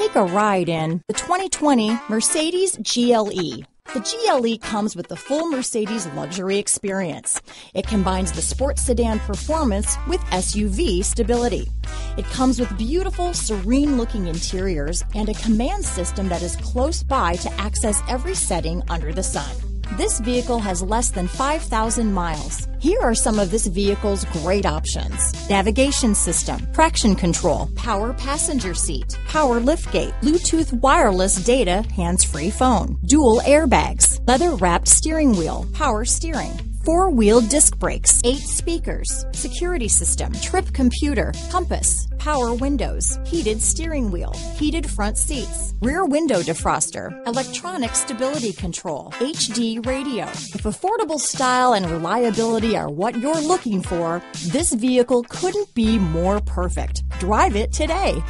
Take a ride in the 2020 Mercedes GLE. The GLE comes with the full Mercedes luxury experience. It combines the sports sedan performance with SUV stability. It comes with beautiful, serene-looking interiors and a command system that is close by to access every setting under the sun. This vehicle has less than 5,000 miles. Here are some of this vehicle's great options: navigation system, traction control, power passenger seat, power liftgate, Bluetooth wireless data, hands-free phone, dual airbags, leather-wrapped steering wheel, power steering, four-wheel disc brakes, 8 speakers, security system, trip computer, compass, power windows, heated steering wheel, heated front seats, rear window defroster, electronic stability control, HD radio. If affordable style and reliability are what you're looking for, this vehicle couldn't be more perfect. Drive it today.